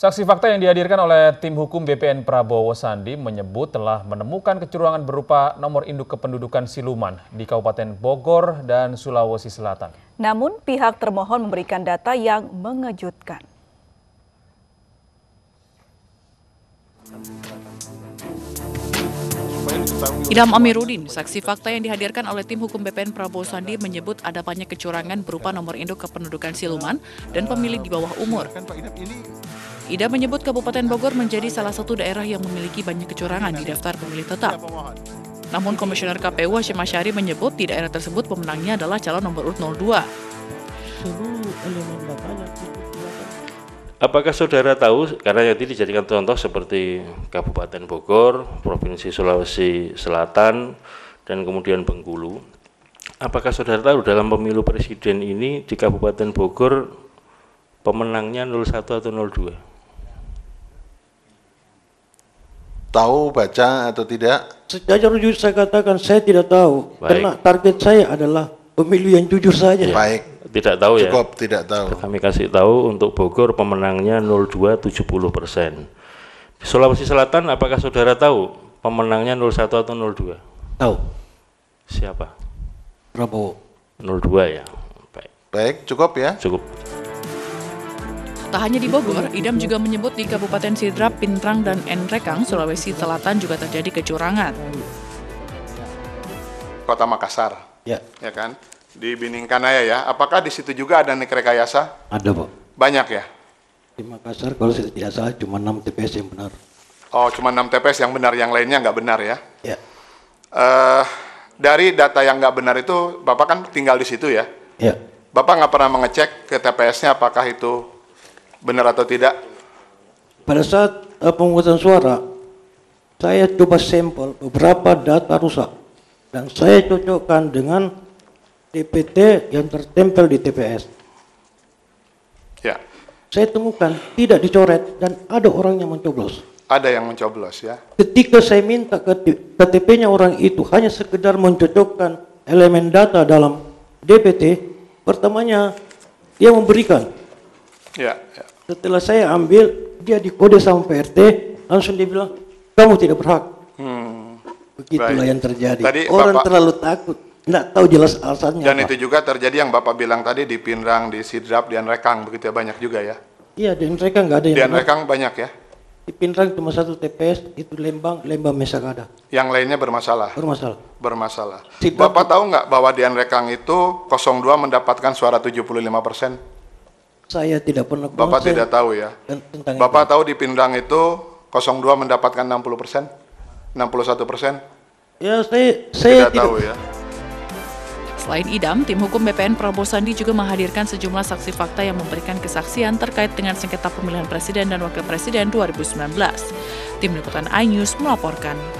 Saksi fakta yang dihadirkan oleh tim hukum BPN Prabowo-Sandi menyebut telah menemukan kecurangan berupa nomor induk kependudukan siluman di Kabupaten Bogor dan Sulawesi Selatan. Namun pihak termohon memberikan data yang mengejutkan. Idham Amiruddin, saksi fakta yang dihadirkan oleh tim hukum BPN Prabowo-Sandi menyebut ada banyak kecurangan berupa nomor induk kependudukan siluman dan pemilih di bawah umur. Idham menyebut Kabupaten Bogor menjadi salah satu daerah yang memiliki banyak kecurangan di daftar pemilih tetap. Namun Komisioner KPU Achmad Shari menyebut di daerah tersebut pemenangnya adalah calon nomor urut 02. Apakah saudara tahu, karena tadi dijadikan contoh seperti Kabupaten Bogor, Provinsi Sulawesi Selatan, dan kemudian Bengkulu, apakah saudara tahu dalam pemilu presiden ini di Kabupaten Bogor pemenangnya 01 atau 02? Tahu baca atau tidak? Sejujur saya katakan saya tidak tahu. Baik. Karena target saya adalah pemilu yang jujur saja. Ya. Baik. Tidak tahu. Cukup, ya. Cukup tidak tahu. Kami kasih tahu untuk Bogor pemenangnya 02,70%. Sulawesi Selatan apakah saudara tahu pemenangnya 01 atau 02? Tahu. Siapa? Prabowo. 02 ya. Baik. Baik, cukup ya. Cukup. Tak hanya di Bogor, Idham juga menyebut di Kabupaten Sidrap, Pintrang, dan Nrekang, Sulawesi Selatan juga terjadi kecurangan. Kota Makassar, ya kan? Di Biningkanaya ya, apakah di situ juga ada NIK rekayasa? Ada, Pak. Banyak ya? Di Makassar kalau saya tidak salah cuma 6 TPS yang benar. Oh, cuma 6 TPS yang benar, yang lainnya nggak benar ya? Ya. Dari data yang nggak benar itu, Bapak kan tinggal di situ ya? Ya. Bapak nggak pernah mengecek ke TPS-nya apakah itu benar atau tidak? Pada saat pemungutan suara, saya coba sampel beberapa data rusak dan saya cocokkan dengan DPT yang tertempel di TPS. Ya. Saya temukan tidak dicoret dan ada orang yang mencoblos. Ada yang mencoblos ya. Ketika saya minta KTP-nya orang itu hanya sekedar mencocokkan elemen data dalam DPT, pertamanya dia memberikan. Ya. Ya. Setelah saya ambil, dia dikode sama PRT, langsung dia bilang, kamu tidak berhak. Begitulah yang terjadi. Tadi orang Bapak terlalu takut, nggak tahu jelas alasannya. Dan itu juga terjadi yang Bapak bilang tadi di Pinrang, di Sidrap, di Nrekang, begitu ya, banyak juga ya? Iya, di Nrekang nggak ada yang di Nrekang banyak ya? Di Pinrang cuma 1 TPS, itu Lembang Mesak ada. Yang lainnya bermasalah? Bermasalah. Bapak tahu nggak bahwa di Nrekang itu 02 mendapatkan suara 75%? Saya tidak pernah. Bapak tidak tahu ya? Bapak tahu di Pinrang itu 02 mendapatkan 60%? 61%? Ya, saya tidak tahu ya. Selain Idham, tim hukum BPN Prabowo-Sandi juga menghadirkan sejumlah saksi fakta yang memberikan kesaksian terkait dengan sengketa pemilihan presiden dan wakil presiden 2019. Tim Liputan iNews melaporkan.